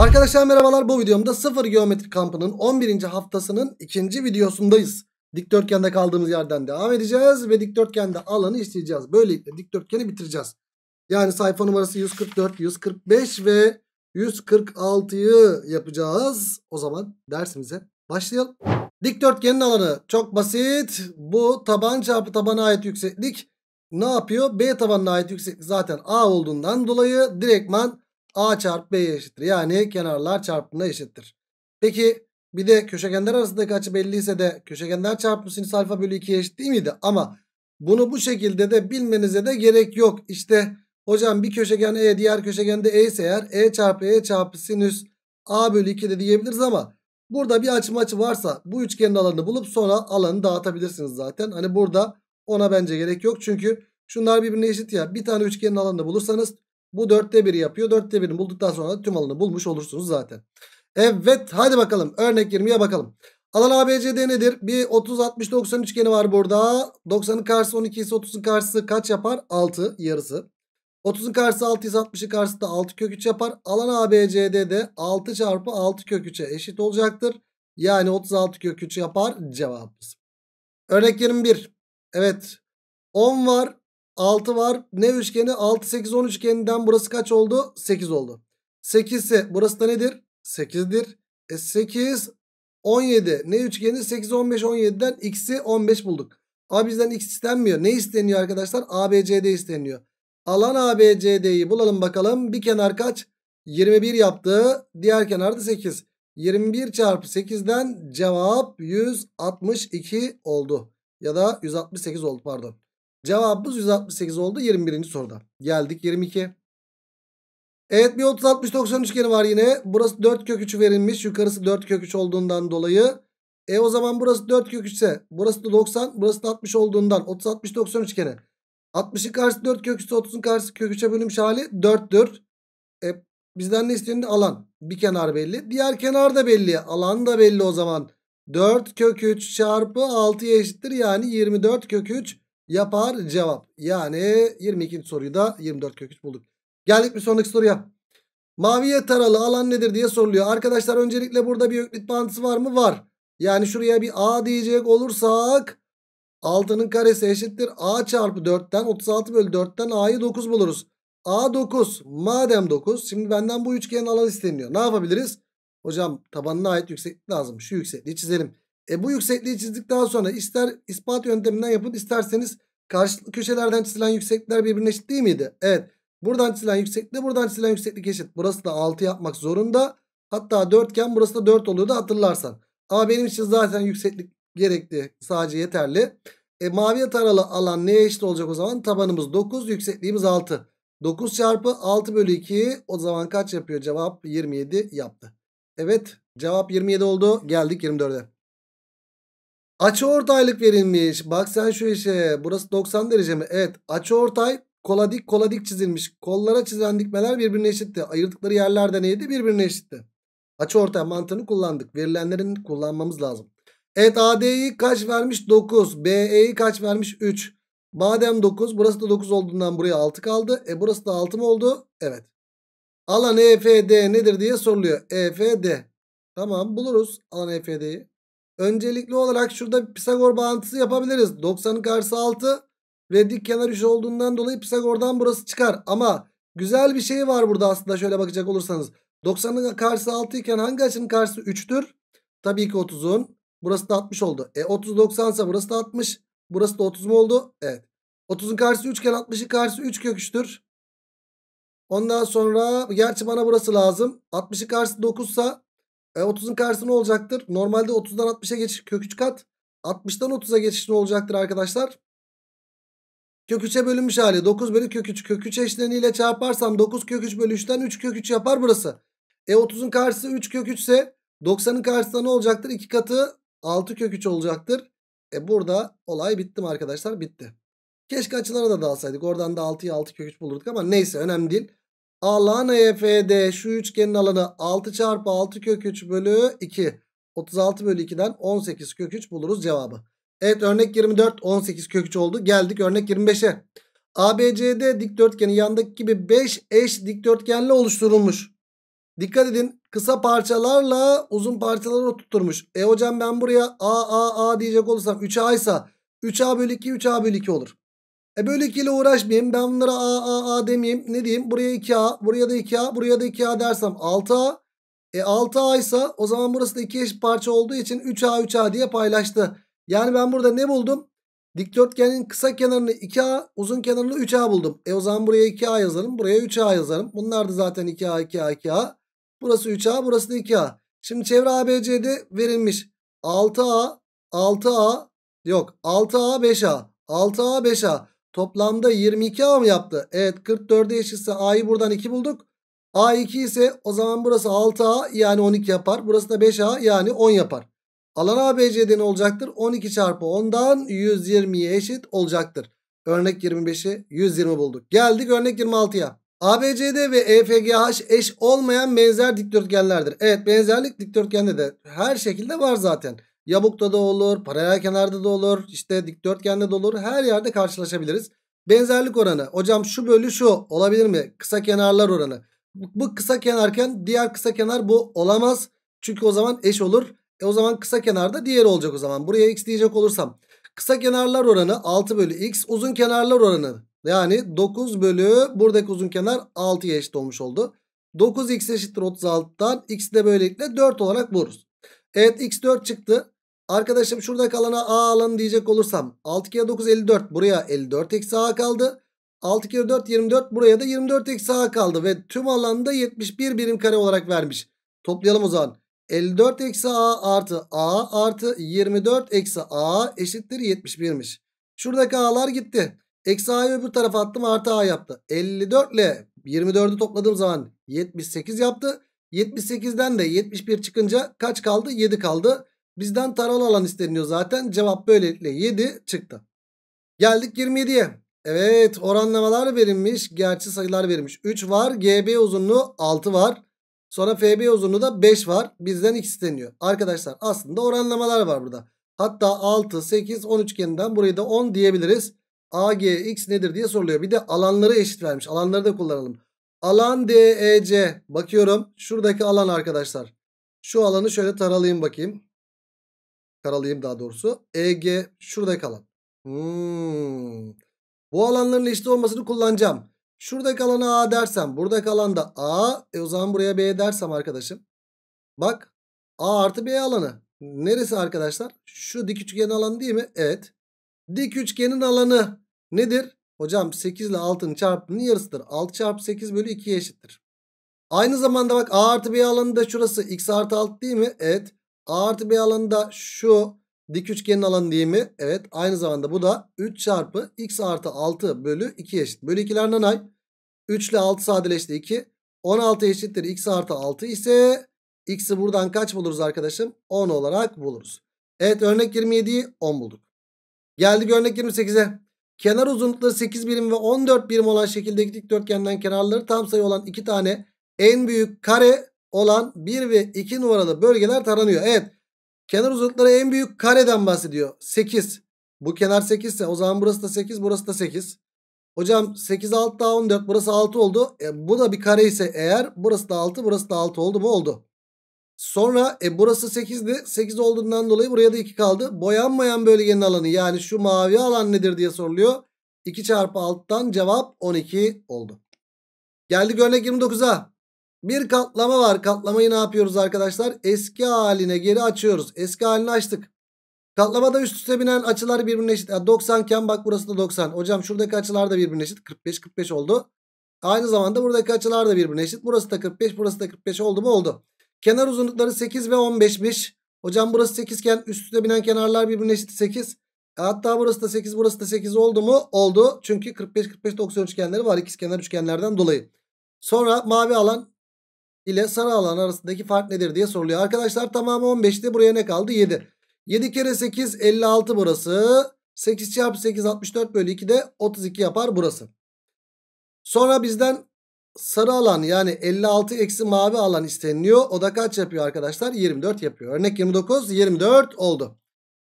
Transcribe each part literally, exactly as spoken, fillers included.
Arkadaşlar merhabalar, bu videomda sıfır geometri kampının on birinci haftasının ikinci videosundayız. Dikdörtgende kaldığımız yerden devam edeceğiz ve dikdörtgende alanı işleyeceğiz. Böylelikle dikdörtgeni bitireceğiz. Yani sayfa numarası yüz kırk dört, yüz kırk beş ve yüz kırk altı'yı yapacağız. O zaman dersimize başlayalım. Dikdörtgenin alanı çok basit. Bu taban çarpı tabana ait yükseklik ne yapıyor? B tabanına ait yükseklik zaten A olduğundan dolayı direktman A çarpı B'ye eşittir. Yani kenarlar çarpımına eşittir. Peki bir de köşegenler arasındaki açı belliyse de köşegenler çarpımı sinüs alfa bölü iki'ye eşit değil miydi? Ama bunu bu şekilde de bilmenize de gerek yok. İşte hocam bir köşegen E, diğer köşegende E ise eğer E çarpı E çarpı sinüs A bölü iki de diyebiliriz ama burada bir açı maçı varsa bu üçgenin alanını bulup sonra alanı dağıtabilirsiniz zaten. Hani burada ona bence gerek yok. Çünkü şunlar birbirine eşit ya. Bir tane üçgenin alanını bulursanız bu dörtte biri yapıyor. dörtte birini bulduktan sonra tüm alanı bulmuş olursunuz zaten. Evet, hadi bakalım. Örnek yirmi'ye bakalım. Alan A B C D nedir? Bir otuz altmış doksan üçgeni var burada. doksan'ın karşısı on iki ise otuz'un karşısı kaç yapar? altı, yarısı. otuz'un karşısı altı ise altmış'ın karşısı da altı kök üç yapar. Alan A B C D de altı çarpı altı kök üç'e eşit olacaktır. Yani otuz altı kök üç yapar cevabımız. Örnek yirmi bir. Evet. on var. altı var. Ne üçgeni? altı, sekiz, on üçgeninden burası kaç oldu? sekiz oldu. sekiz ise burası da nedir? sekiz'dir. E sekiz, on yedi. Ne üçgeni? sekiz, on beş, on yedi'den x'i on beş bulduk. Ama bizden x istenmiyor. Ne isteniyor arkadaşlar? A B C D isteniyor. Alan A B C D'yi bulalım bakalım. Bir kenar kaç? yirmi bir yaptı. Diğer kenar da sekiz. yirmi bir çarpı sekiz'den cevap yüz altmış iki oldu. Ya da yüz altmış sekiz oldu pardon. Cevabımız yüz altmış sekiz oldu yirmi birinci soruda. Geldik yirmi iki. Evet, bir otuz altmış doksan üçgeni var yine. Burası dört kök üç'ü verilmiş. Yukarısı dört kök üç olduğundan dolayı. E o zaman burası dört kök üç ise burası da doksan, burası da altmış olduğundan otuz altmış doksan üçgeni. altmış'ın karşısı dört kök üç ise otuz'un karşısı kök üç'e bölünmüş hali dört'tür. E, bizden ne isteniyor? Alan. Bir kenar belli. Diğer kenar da belli. Alan da belli o zaman. dört kök üç çarpı altı'ya eşittir. Yani yirmi dört kök üç yapar cevap. Yani yirmi ikinci soruyu da yirmi dört kök üç bulduk. Geldik bir sonraki soruya. Maviye taralı alan nedir diye soruluyor. Arkadaşlar öncelikle burada bir öklit bağıntısı var mı? Var. Yani şuraya bir A diyecek olursak altı'nın karesi eşittir A çarpı dört'ten otuz altı bölü dört'ten A'yı dokuz buluruz. A dokuz. Madem dokuz. Şimdi benden bu üçgenin alanı isteniyor. Ne yapabiliriz? Hocam tabanına ait yükseklik lazım. Şu yüksekliği çizelim. E bu yüksekliği çizdikten sonra ister ispat yönteminden yapın isterseniz karşılıklı köşelerden çizilen yükseklikler birbirine eşit değil miydi? Evet. Buradan çizilen yükseklik buradan çizilen yükseklik eşit. Burası da altı yapmak zorunda. Hatta dört iken burası da dört oluyordu hatırlarsan. Ama benim için zaten yükseklik gerekli. Sadece yeterli. E maviye taralı alan neye eşit olacak o zaman? Tabanımız dokuz, yüksekliğimiz altı. dokuz çarpı altı bölü iki o zaman kaç yapıyor? Cevap yirmi yedi yaptı. Evet, cevap yirmi yedi oldu. Geldik yirmi dört'e. Açıortaylık verilmiş. Bak sen şu işe. Burası doksan derece mi? Evet. Açıortay kola dik kola dik çizilmiş. Kollara çizilen dikmeler birbirine eşitti. Ayırdıkları yerlerde neydi? Birbirine eşitti. Açıortay mantığını kullandık. Verilenlerin kullanmamız lazım. Evet, A D'yi kaç vermiş? dokuz. B E'yi kaç vermiş? üç. Madem dokuz. Burası da dokuz olduğundan buraya altı kaldı. E burası da altı mı oldu? Evet. Alan E F D nedir diye soruluyor. E F D. Tamam, buluruz alan E F D'yi. Öncelikli olarak şurada Pisagor bağıntısı yapabiliriz. doksan'ın karşısı altı ve dik kenar üç olduğundan dolayı Pisagor'dan burası çıkar. Ama güzel bir şey var burada aslında şöyle bakacak olursanız. doksan'ın karşısı altı iken hangi açının karşısı üç'tür? Tabii ki otuz'un. Burası da altmış oldu. E otuz doksan ise burası da altmış. Burası da otuz mu oldu? Evet. otuz'un karşısı üç iken altmış'ın karşısı üç kök üç'tür. Ondan sonra gerçi bana burası lazım. altmış'ın karşısı dokuz ise E otuz'un karşısı ne olacaktır? Normalde otuz'dan altmış'a geçiş kök üç kat. altmış'tan otuz'a geçiş ne olacaktır arkadaşlar? Kök üç'e bölünmüş hali. dokuz bölü kök üç. Kök üç eşleniğiyle çarparsam dokuz kök üç bölü üç'ten üç kök üç yapar burası. E otuz'un karşısı üç kök üç ise doksan'ın karşısında ne olacaktır? iki katı altı kök üç olacaktır. E burada olay bitti mi arkadaşlar? Bitti. Keşke açılara da dalsaydık. Oradan da altı'yı altı kök üç bulurduk ama neyse önemli değil. Alan E F D şu üçgenin alanı altı çarpı altı kök üç bölü iki. otuz altı bölü iki'den on sekiz kök üç buluruz cevabı. Evet, örnek yirmi dört on sekiz kök üç oldu. Geldik örnek yirmi beş'e. A B C D dikdörtgeni yandaki gibi beş eş dikdörtgenle oluşturulmuş. Dikkat edin, kısa parçalarla uzun parçaları oturtmuş. E hocam ben buraya A A A diyecek olursam üç A ise üç A bölü iki üç A bölü iki olur. E bölü iki ile uğraşmayayım. Ben bunlara A A A demeyeyim. Ne diyeyim? Buraya iki A, buraya da iki A, buraya da iki A dersem altı A. E altı A ise o zaman burası da iki eşit parça olduğu için üç A üç A diye paylaştı. Yani ben burada ne buldum? Dikdörtgenin kısa kenarını iki A, uzun kenarını üç A buldum. E o zaman buraya iki A yazarım, buraya üç A yazarım. Bunlar da zaten iki A, iki A, iki A. Burası üç A, burası da iki A. Şimdi çevre A B C'de verilmiş. altı A, altı A, yok altı A, beş A, altı A, beş A. Toplamda yirmi iki A mı yaptı? Evet, kırk dörde eşitse A'yı buradan iki bulduk. A iki ise o zaman burası altı A yani on iki yapar. Burası da beş A yani on yapar. Alan A B C'de ne olacaktır? on iki çarpı ondan yüz yirmiye eşit olacaktır. Örnek yirmi beşi yüz yirmi bulduk. Geldik örnek yirmi altıya. A B C'de ve E F G H eş olmayan benzer dikdörtgenlerdir. Evet, benzerlik dikdörtgende de her şekilde var zaten. Yabukta da olur, paralel kenarda da olur, işte dikdörtgende de olur. Her yerde karşılaşabiliriz. Benzerlik oranı. Hocam şu bölü şu olabilir mi? Kısa kenarlar oranı. Bu kısa kenarken diğer kısa kenar bu olamaz. Çünkü o zaman eş olur. E o zaman kısa kenarda diğeri olacak o zaman. Buraya x diyecek olursam. Kısa kenarlar oranı altı bölü x. Uzun kenarlar oranı. Yani dokuz bölü buradaki uzun kenar altıya eşit olmuş oldu. dokuz x eşittir otuz altıdan. X'i de böylelikle dört olarak buluruz. Evet, x dört çıktı. Arkadaşım şuradaki alana a alanı diyecek olursam. altı kere dokuz elli dört. Buraya elli dört eksi a kaldı. altı kere dört yirmi dört. Buraya da yirmi dört eksi a kaldı. Ve tüm alanda yetmiş bir birim kare olarak vermiş. Toplayalım o zaman. elli dört eksi a artı a artı yirmi dört eksi a eşittir yetmiş birmiş. Şuradaki a'lar gitti. Eksi a'yı öbür tarafa attım, artı a yaptı. elli dört ile yirmi dördü topladığım zaman yetmiş sekiz yaptı. yetmiş sekizden de yetmiş bir çıkınca kaç kaldı? yedi kaldı. Bizden taralı alan isteniyor zaten. Cevap böylelikle yedi çıktı. Geldik yirmi yediye. Evet, oranlamalar verilmiş. Gerçi sayılar verilmiş. üç var. G B uzunluğu altı var. Sonra F B uzunluğu da beş var. Bizden x isteniyor. Arkadaşlar aslında oranlamalar var burada. Hatta altı, sekiz, on üçgeninden burayı da on diyebiliriz. A G X nedir diye soruluyor. Bir de alanları eşit vermiş. Alanları da kullanalım. Alan D E C. Bakıyorum. Şuradaki alan arkadaşlar. Şu alanı şöyle taralayayım bakayım. Taralayayım daha doğrusu. E G şuradaki alan. Hmm. Bu alanların eşit olmasını kullanacağım. Şuradaki alana A dersem, buradaki alanda A, e o zaman buraya B dersem arkadaşım. Bak, A artı B alanı. Neresi arkadaşlar? Şu dik üçgenin alanı değil mi? Evet. Dik üçgenin alanı nedir? Hocam sekiz ile altının çarpımının yarısıdır. altı çarpı sekiz bölü ikiye eşittir. Aynı zamanda bak A artı B alanı da şurası. X artı altı değil mi? Evet. A artı B alanı da şu dik üçgenin alanı değil mi? Evet. Aynı zamanda bu da üç çarpı x artı altı bölü ikiye eşit. Bölü ikilerden ay. üç ile altı sadeleşti iki. on altı eşittir. X artı altı ise x'i buradan kaç buluruz arkadaşım? on olarak buluruz. Evet, örnek yirmi yediyi on bulduk. Geldik örnek yirmi sekize. Kenar uzunlukları sekiz birim ve on dört birim olan şekildeki dikdörtgenden kenarları tam sayı olan iki tane en büyük kare olan bir ve iki numaralı bölgeler taranıyor. Evet. Kenar uzunlukları en büyük kareden bahsediyor. sekiz. Bu kenar sekiz ise o zaman burası da sekiz, burası da sekiz. Hocam sekiz altı daha on dört, burası altı oldu. E, bu da bir kare ise eğer burası da altı, burası da altı oldu, bu oldu. Sonra e, burası sekizdi. sekiz olduğundan dolayı buraya da iki kaldı. Boyanmayan bölgenin alanı, yani şu mavi alan nedir diye soruluyor. iki çarpı altıdan cevap on iki oldu. Geldik örnek yirmi dokuza. Bir katlama var. Katlamayı ne yapıyoruz arkadaşlar? Eski haline geri açıyoruz. Eski halini açtık. Katlamada üst üste binen açılar birbirine eşit. Yani doksan iken bak burası da doksan. Hocam şuradaki açılar da birbirine eşit. kırk beş kırk beş oldu. Aynı zamanda buradaki açılar da birbirine eşit. Burası da kırk beş, burası da kırk beş oldu mu? Oldu. Kenar uzunlukları sekiz ve on beşmiş. Hocam burası sekiz iken üst üste binen kenarlar birbirine eşit sekiz. Hatta burası da sekiz, burası da sekiz oldu mu? Oldu. Çünkü kırk beş kırk beş doksan üçgenleri var. İkizkenar üçgenlerden dolayı. Sonra mavi alan ile sarı alan arasındaki fark nedir diye soruluyor. Arkadaşlar tamamı on beşti. Buraya ne kaldı? yedi. yedi kere sekiz elli altı burası. sekiz çarpı sekiz altmış dört bölü iki de otuz iki yapar burası. Sonra bizden sarı alan yani elli altı eksi mavi alan isteniliyor. O da kaç yapıyor arkadaşlar? yirmi dört yapıyor. Örnek yirmi dokuz yirmi dört oldu.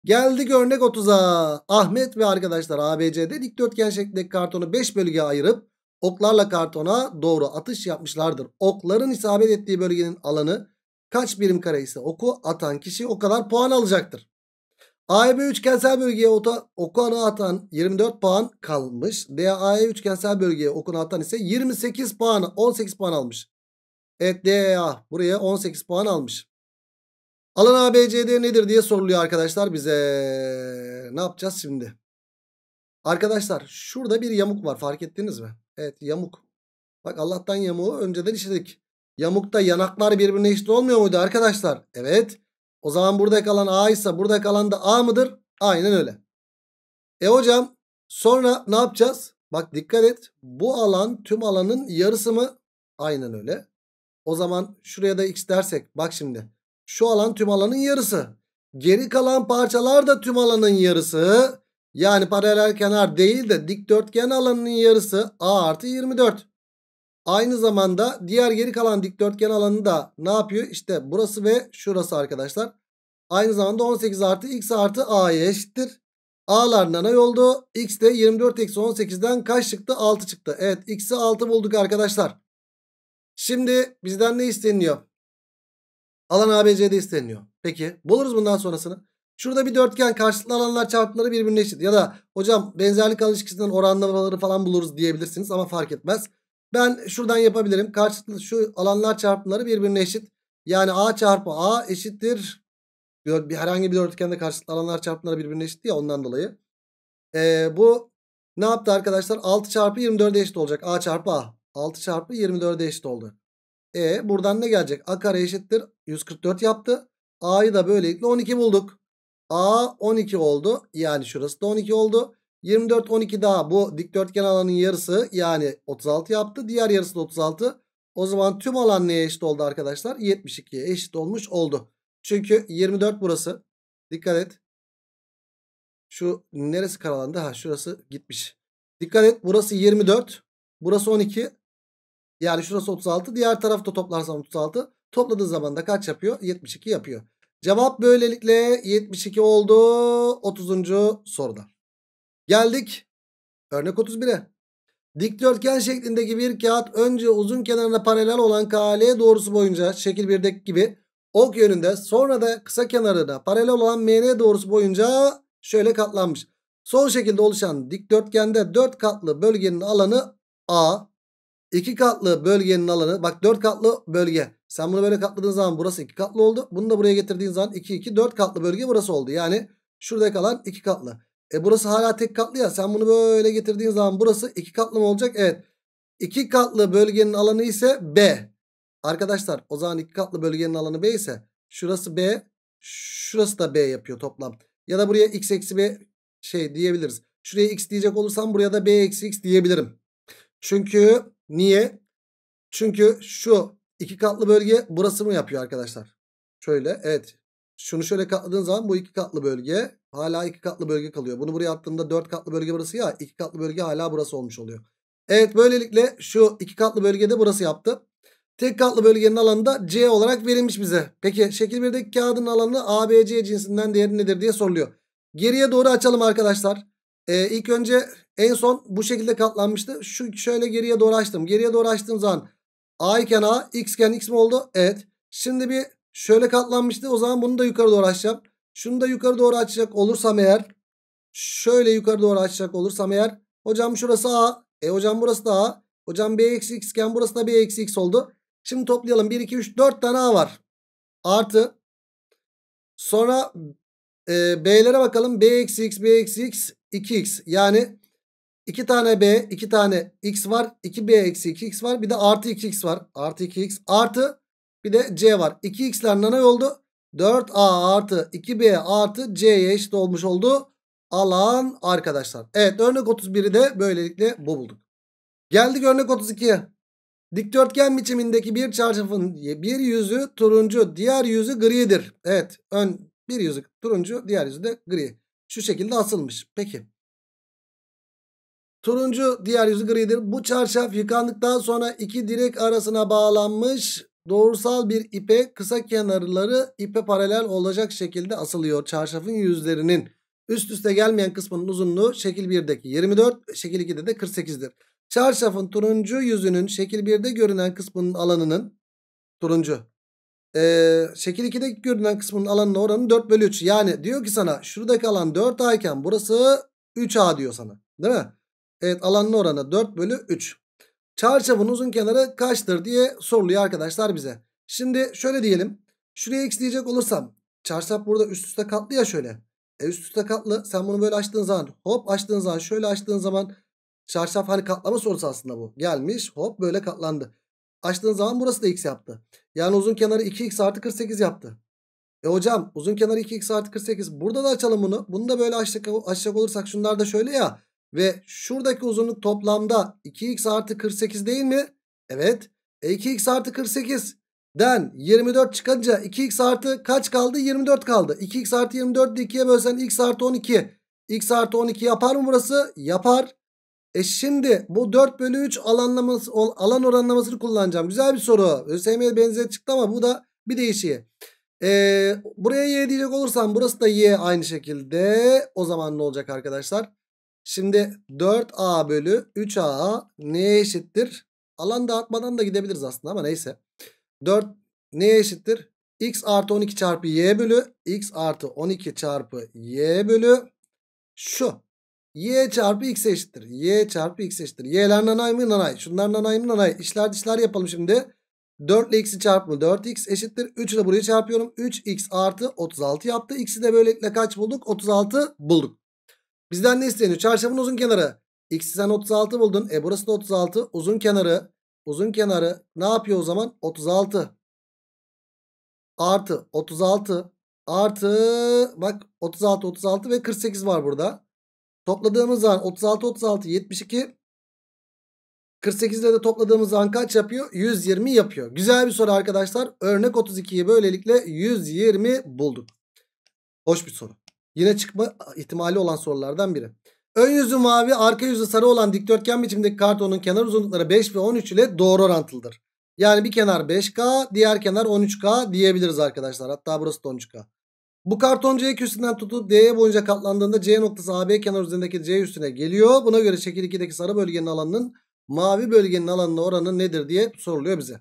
Geldik örnek otuza. Ahmet ve arkadaşlar A B C'de dikdörtgen şeklindeki kartonu beş bölgeye ayırıp oklarla kartona doğru atış yapmışlardır. Okların isabet ettiği bölgenin alanı kaç birim kare ise oku atan kişi o kadar puan alacaktır. A B üçgensel bölgeye okunu atan yirmi dört puan kalmış. D A E üçgensel bölgeye okunu atan ise yirmi sekiz puanı, on sekiz puan almış. Evet, D A buraya on sekiz puan almış. Alan A B C D nedir diye soruluyor arkadaşlar bize. Ne yapacağız şimdi? Arkadaşlar şurada bir yamuk var, fark ettiniz mi? Evet, yamuk. Bak, Allah'tan yamuğu önceden işledik. Yamukta yanaklar birbirine eşit olmuyor muydu arkadaşlar? Evet. O zaman burada kalan A ise burada kalan da A mıdır? Aynen öyle. E hocam sonra ne yapacağız? Bak dikkat et. Bu alan tüm alanın yarısı mı? Aynen öyle. O zaman şuraya da X dersek. Bak şimdi. Şu alan tüm alanın yarısı. Geri kalan parçalar da tüm alanın yarısı. Yani paralel kenar değil de dikdörtgen alanının yarısı. A artı yirmi dört. Aynı zamanda diğer geri kalan dikdörtgen alanı da ne yapıyor? İşte burası ve şurası arkadaşlar. Aynı zamanda on sekiz artı X artı A'ya eşittir. A'lar nanay oldu. X de yirmi dört eksi on sekizden kaç çıktı? altı çıktı. Evet, X'i altı bulduk arkadaşlar. Şimdi bizden ne isteniyor? Alan A B C'de isteniyor. Peki buluruz bundan sonrasını. Şurada bir dörtgen, karşılıklı alanlar çarpımları birbirine eşit. Ya da hocam benzerlik alan ilişkisinden oranlamaları falan buluruz diyebilirsiniz ama fark etmez. Ben şuradan yapabilirim. Karşılıklı şu alanlar çarpımları birbirine eşit. Yani A çarpı A eşittir. Herhangi bir dörtgende karşılıklı alanlar çarpımları birbirine eşit ya, ondan dolayı. Ee, bu ne yaptı arkadaşlar? altı çarpı yirmi dörde eşit olacak. A çarpı A. altı çarpı yirmi dörde eşit oldu. E buradan ne gelecek? A kare eşittir yüz kırk dört yaptı. A'yı da böylelikle on iki bulduk. A on iki oldu. Yani şurası da on iki oldu. yirmi dört on iki daha, bu dikdörtgen alanın yarısı yani otuz altı yaptı. Diğer yarısı da otuz altı. O zaman tüm alan neye eşit oldu arkadaşlar? yetmiş ikiye eşit olmuş oldu. Çünkü yirmi dört burası. Dikkat et. Şu neresi karalandı? Ha, şurası gitmiş. Dikkat et, burası yirmi dört. Burası on iki. Yani şurası otuz altı. Diğer tarafta toplarsam otuz altı. Topladığı zaman da kaç yapıyor? yetmiş iki yapıyor. Cevap böylelikle yetmiş iki oldu otuzuncu soruda. Geldik örnek otuz bire. Dikdörtgen şeklindeki bir kağıt önce uzun kenarına paralel olan K L doğrusu boyunca şekil birdeki gibi ok yönünde, sonra da kısa kenarına paralel olan M N doğrusu boyunca şöyle katlanmış. Sol şekilde oluşan dikdörtgende dört katlı bölgenin alanı A, iki katlı bölgenin alanı, bak dört katlı bölge. Sen bunu böyle katladığın zaman burası iki katlı oldu. Bunu da buraya getirdiğin zaman iki iki, dört katlı bölge burası oldu. Yani şurada kalan iki katlı. E burası hala tek katlı ya. Sen bunu böyle getirdiğin zaman burası iki katlı mı olacak? Evet. iki katlı bölgenin alanı ise B. Arkadaşlar o zaman iki katlı bölgenin alanı B ise şurası B, şurası da B yapıyor toplam. Ya da buraya X eksi B şey diyebiliriz. Şuraya X diyecek olursam buraya da B eksi X diyebilirim. Çünkü niye? Çünkü şu iki katlı bölge burası mı yapıyor arkadaşlar? Şöyle, evet. Şunu şöyle katladığın zaman bu iki katlı bölge hala iki katlı bölge kalıyor. Bunu buraya attığımda dört katlı bölge burası ya, iki katlı bölge hala burası olmuş oluyor. Evet, böylelikle şu iki katlı bölgede burası yaptı. Tek katlı bölgenin alanı da C olarak verilmiş bize. Peki şekil birdeki kağıdın alanı A B C cinsinden değeri nedir diye soruluyor. Geriye doğru açalım arkadaşlar. Ee, ilk önce en son bu şekilde katlanmıştı. Şu şöyle geriye doğru açtım. Geriye doğru açtığım zaman A iken A, X iken X mi oldu? Evet. Şimdi bir şöyle katlanmıştı. O zaman bunu da yukarı doğru açacağım. Şunu da yukarı doğru açacak olursam eğer, şöyle yukarı doğru açacak olursam eğer, hocam şurası A. E hocam burası da A. Hocam B eksi X iken burası da B eksi X oldu. Şimdi toplayalım. bir, iki, üç, dört tane A var. Artı. Sonra e, B'lere bakalım. B eksi X, B eksi X, iki X. Yani iki tane B, iki tane X var. iki B eksi iki X var. Bir de artı iki X var. Artı iki X artı. Bir de C var. iki X'ler nanay oldu. dört A artı iki B artı C'ye eşit olmuş oldu alan arkadaşlar. Evet, örnek otuz biri de böylelikle bu bulduk. Geldik örnek otuz ikiye. Dikdörtgen biçimindeki bir çarşafın bir yüzü turuncu, diğer yüzü gridir. Evet, ön bir yüzü turuncu, diğer yüzü de gri. Şu şekilde asılmış. Peki. Turuncu, diğer yüzü gridir. Bu çarşaf yıkandıktan sonra iki direk arasına bağlanmış. Doğrusal bir ipe kısa kenarları ipe paralel olacak şekilde asılıyor. Çarşafın yüzlerinin üst üste gelmeyen kısmının uzunluğu şekil birdeki yirmi dört, şekil ikide de kırk sekizdir. Çarşafın turuncu yüzünün şekil birde görünen kısmının alanının turuncu. Ee, şekil ikide görünen kısmının alanının oranı dört bölü üç. Yani diyor ki sana şuradaki alan dört A iken burası üç A diyor sana. Değil mi? Evet, alanın oranı dört bölü üç. Çarşafın uzun kenarı kaçtır diye soruluyor arkadaşlar bize. Şimdi şöyle diyelim. Şuraya x diyecek olursam. Çarşaf burada üst üste katlı ya şöyle. E üst üste katlı. Sen bunu böyle açtığın zaman hop açtığın zaman şöyle açtığın zaman çarşaf hani katlama sorusu aslında bu. Gelmiş hop böyle katlandı. Açtığın zaman burası da x yaptı. Yani uzun kenarı iki x artı kırk sekiz yaptı. E hocam uzun kenarı iki x artı kırk sekiz. Burada da açalım bunu. Bunu da böyle açacak, açacak olursak şunlar da şöyle ya. Ve şuradaki uzunluk toplamda iki x artı kırk sekiz değil mi? Evet. E iki x artı kırk sekizden yirmi dört çıkınca iki x artı kaç kaldı? yirmi dört kaldı. iki x artı yirmi dört'ü ikiye bölsen x artı on iki. x artı on iki yapar mı burası? Yapar. E şimdi bu dört bölü üç alanlaması, alan oranlamasını kullanacağım. Güzel bir soru. ÖSYM'ye benzer çıktı ama bu da bir değişiği. E, buraya y diyecek olursam burası da y aynı şekilde. O zaman ne olacak arkadaşlar? Şimdi dört A bölü üç A neye eşittir? Alan dağıtmadan da gidebiliriz aslında ama neyse. dört neye eşittir? x artı on iki çarpı y bölü. x artı on iki çarpı y bölü. Şu. Y çarpı x eşittir. Y çarpı x eşittir. Y'ler nanay mı nanay? Şunlar nanay mı nanay? İşler dişler yapalım şimdi. dört ile x'i çarpımı dört x eşittir. üç ile buraya çarpıyorum. üç x artı otuz altı yaptı. X'i de böylelikle kaç bulduk? otuz altı bulduk. Bizden ne isteniyor? Çarşafın uzun kenarı. X'i sen otuz altı buldun. E burası da otuz altı. Uzun kenarı. Uzun kenarı ne yapıyor o zaman? otuz altı. Artı otuz altı. Artı bak otuz altı otuz altı ve kırk sekiz var burada. Topladığımız zaman otuz altı otuz altı yetmiş iki. kırk sekiz ile de topladığımız zaman kaç yapıyor? yüz yirmi yapıyor. Güzel bir soru arkadaşlar. Örnek otuz iki'yi böylelikle yüz yirmi bulduk. Hoş bir soru. Yine çıkma ihtimali olan sorulardan biri. Ön yüzü mavi, arka yüzü sarı olan dikdörtgen biçimindeki kartonun kenar uzunlukları beş ve on üç ile doğru orantılıdır. Yani bir kenar beş K, diğer kenar on üç K diyebiliriz arkadaşlar. Hatta burası da on üç K. Bu karton C üssünden tutup D'ye boyunca katlandığında C noktası A B kenar üzerindeki C üssüne geliyor. Buna göre şekil iki'deki sarı bölgenin alanının mavi bölgenin alanına oranı nedir diye soruluyor bize.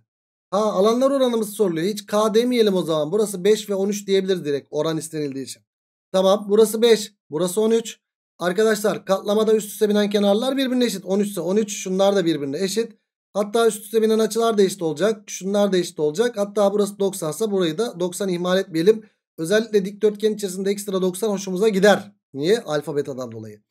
Ha, alanlar oranımız soruluyor. Hiç K demeyelim o zaman. Burası beş ve on üç diyebiliriz direkt oran istenildiği için. Tamam, burası beş, burası on üç. Arkadaşlar katlamada üst üste binen kenarlar birbirine eşit. on üç ise on üç, şunlar da birbirine eşit. Hatta üst üste binen açılar da eşit olacak. Şunlar da eşit olacak. Hatta burası doksan ise burayı da doksan ihmal etmeyelim. Özellikle dikdörtgen içerisinde ekstra doksan hoşumuza gider. Niye? Alfa betadan dolayı.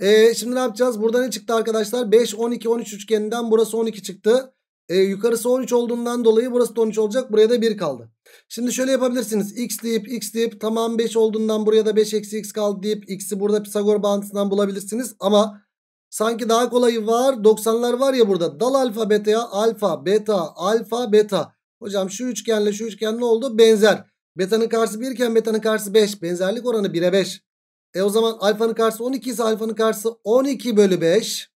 E, şimdi ne yapacağız? Burada ne çıktı arkadaşlar? beş on iki on üç üçgeninden burası on iki çıktı. E, yukarısı on üç olduğundan dolayı burası da on üç olacak. Buraya da bir kaldı. Şimdi şöyle yapabilirsiniz. X deyip x deyip tamam beş olduğundan buraya da beş eksi x kaldı deyip x'i burada Pisagor bağıntısından bulabilirsiniz. Ama sanki daha kolayı var. doksanlar var ya burada. Dal alfa beta'ya alfa beta alfa beta. Hocam şu üçgenle şu üçgen ne oldu? Benzer. Beta'nın karşısı bir iken beta'nın karşısı beş. Benzerlik oranı bire beş. E o zaman alfanın karşısı on iki ise alfanın karşısı on iki bölü beş.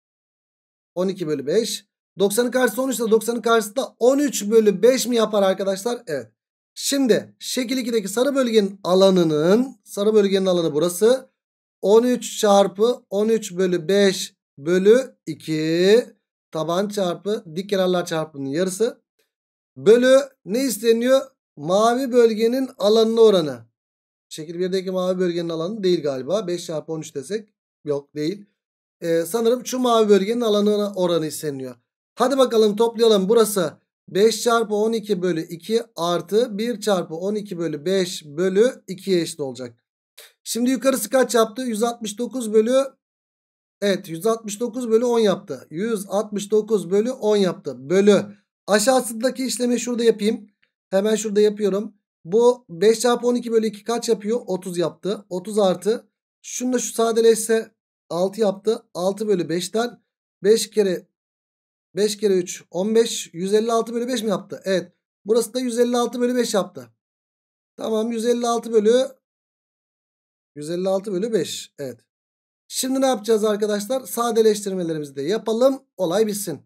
on iki bölü beş. doksanın karşısı on üç ise doksanın karşısı da on üç bölü beş mi yapar arkadaşlar? Evet. Şimdi şekil iki'deki sarı bölgenin alanının sarı bölgenin alanı burası. on üç çarpı on üç bölü beş bölü iki taban çarpı dik kenarlar çarpımının yarısı. Bölü ne isteniyor? Mavi bölgenin alanına oranı. Şekil bir'deki mavi bölgenin alanı değil galiba. beş çarpı on üç desek. Yok değil. Ee, sanırım şu mavi bölgenin alanına oranı isteniyor. Hadi bakalım toplayalım. Burası beş çarpı on iki bölü iki artı bir çarpı on iki bölü beş bölü iki'ye eşit olacak. Şimdi yukarısı kaç yaptı? yüz altmış dokuz bölü evet yüz altmış dokuz bölü on yaptı. yüz altmış dokuz bölü on yaptı. Bölü. Aşağısındaki işlemi şurada yapayım. Hemen şurada yapıyorum. Bu beş çarpı on iki bölü iki kaç yapıyor? otuz yaptı. otuz artı. Şununla şu sadeleşse altı yaptı. altı bölü beş'ten beş kere beş kere üç on beş. yüz elli altı bölü beş mi yaptı? Evet. Burası da yüz elli altı bölü beş yaptı. Tamam. yüz elli altı bölü yüz elli altı bölü beş. Evet. Şimdi ne yapacağız arkadaşlar? Sadeleştirmelerimizi de yapalım. Olay bitsin.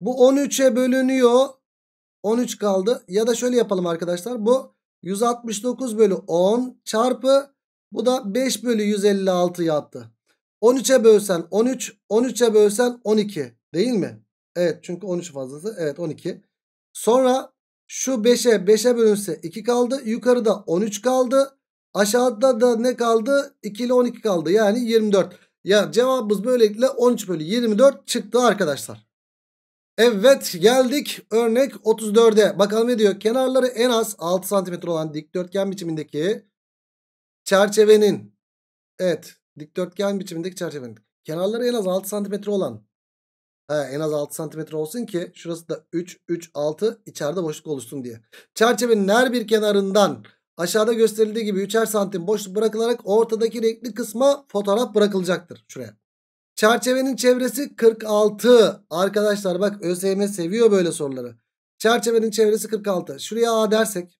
Bu on üç'e bölünüyor. on üç kaldı. Ya da şöyle yapalım arkadaşlar. Bu yüz altmış dokuz bölü on çarpı bu da beş bölü yüz elli altı yaptı. on üç'e bölsen on üç, on üç'e bölsen on iki. Değil mi? Evet, çünkü on üç fazlası. Evet, on iki. Sonra şu beşe beşe bölünse iki kaldı. Yukarıda on üç kaldı. Aşağıda da ne kaldı? iki ile on iki kaldı. Yani yirmi dört. Ya cevabımız böylelikle on üç bölü yirmi dört çıktı arkadaşlar. Evet, geldik örnek otuz dörde. Bakalım ne diyor? Kenarları en az altı santimetre olan dikdörtgen biçimindeki çerçevenin. Evet, dikdörtgen biçimindeki çerçevenin. Kenarları en az altı santimetre olan. Ha, en az altı santimetre olsun ki şurası da üç, üç, altı içeride boşluk oluşsun diye. Çerçevenin her bir kenarından aşağıda gösterildiği gibi üçer santim boşluk bırakılarak ortadaki renkli kısma fotoğraf bırakılacaktır. Şuraya. Çerçevenin çevresi kırk altı. Arkadaşlar bak, ÖSYM seviyor böyle soruları. Çerçevenin çevresi kırk altı. Şuraya A dersek.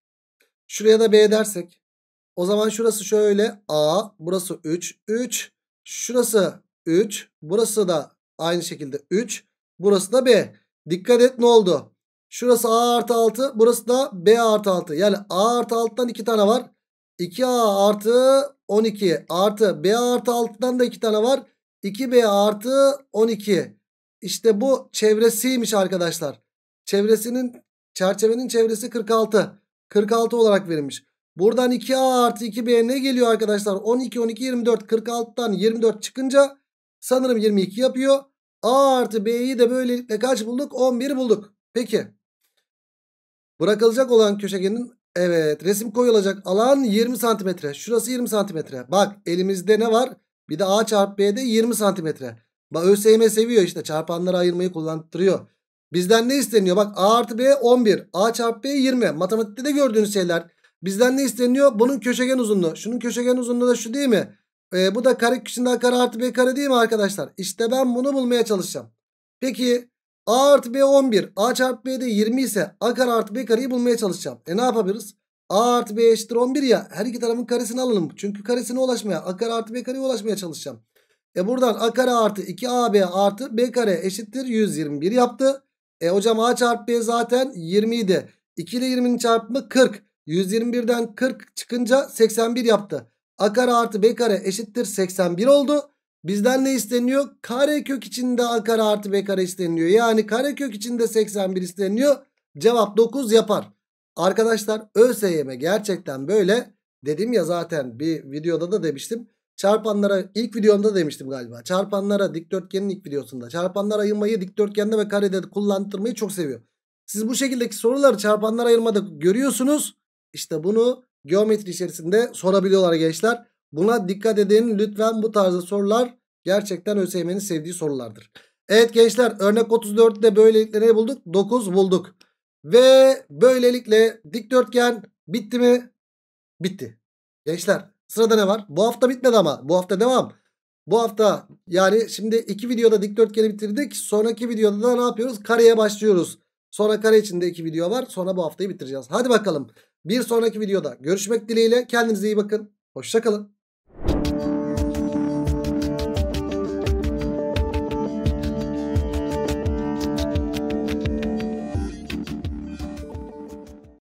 Şuraya da B dersek. O zaman şurası şöyle A. Burası üç, üç. Şurası üç. Burası da aynı şekilde üç. Burası da B. Dikkat et, ne oldu? Şurası A artı altı. Burası da B artı altı. Yani A artı altıdan iki tane var. iki A artı on iki. Artı B artı altıdan da iki tane var. iki B artı on iki. İşte bu çevresiymiş arkadaşlar. Çevresinin, çerçevenin çevresi kırk altı. kırk altı olarak verilmiş. Buradan iki A artı iki B ne geliyor arkadaşlar? on iki, on iki, yirmi dört. kırk altıdan yirmi dört çıkınca sanırım yirmi iki yapıyor. A artı B'yi de böylelikle kaç bulduk? on bir bulduk. Peki. Bırakılacak olan köşegenin, evet, resim koyulacak alan yirmi santimetre. Şurası yirmi santimetre. Bak, elimizde ne var? Bir de A çarpı B'de yirmi santimetre. Bak, ÖSYM seviyor işte, çarpanları ayırmayı kullandırıyor. Bizden ne isteniyor? Bak, A artı B on bir. A çarpı B yirmi. Matematikte de gördüğünüz şeyler. Bizden ne isteniyor? Bunun köşegen uzunluğu. Şunun köşegen uzunluğu da şu değil mi? Ee, bu da kare köşesinden A kare artı B kare değil mi arkadaşlar? İşte ben bunu bulmaya çalışacağım. Peki A artı B on bir. A çarpı B'de yirmi ise A kare artı B kareyi bulmaya çalışacağım. E ne yapabiliriz? A artı B eşittir on bir ya. Her iki tarafın karesini alalım. Çünkü karesine ulaşmaya, A kare artı B kareye ulaşmaya çalışacağım. E buradan A kare artı iki A B artı B kare eşittir yüz yirmi bir yaptı. E hocam A çarpı B zaten yirmi idi. iki ile yirminin çarpımı kırk. yüz yirmi birden kırk çıkınca seksen bir yaptı. A kare artı B kare eşittir seksen bir oldu. Bizden ne isteniyor? Karekök içinde A kare artı B kare isteniyor. Yani karekök içinde seksen bir isteniyor. Cevap dokuz yapar. Arkadaşlar ÖSYM gerçekten böyle, dedim ya zaten bir videoda da demiştim. Çarpanlara, ilk videomda demiştim galiba. Çarpanlara, dikdörtgenin ilk videosunda. Çarpanlara ayırmayı dikdörtgende ve karede kullandırmayı çok seviyor. Siz bu şekildeki soruları çarpanlara ayırmada görüyorsunuz. İşte bunu geometri içerisinde sorabiliyorlar gençler. Buna dikkat edin lütfen, bu tarzda sorular gerçekten ÖSYM'nin sevdiği sorulardır. Evet gençler, örnek otuz dörtte böylelikle ne bulduk? dokuz bulduk. Ve böylelikle dikdörtgen bitti mi? Bitti. Gençler sırada ne var? Bu hafta bitmedi ama bu hafta devam. Bu hafta yani şimdi iki videoda dikdörtgeni bitirdik. Sonraki videoda da ne yapıyoruz? Kareye başlıyoruz. Sonra kare içinde iki video var. Sonra bu haftayı bitireceğiz. Hadi bakalım. Bir sonraki videoda görüşmek dileğiyle. Kendinize iyi bakın. Hoşça kalın.